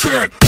tit.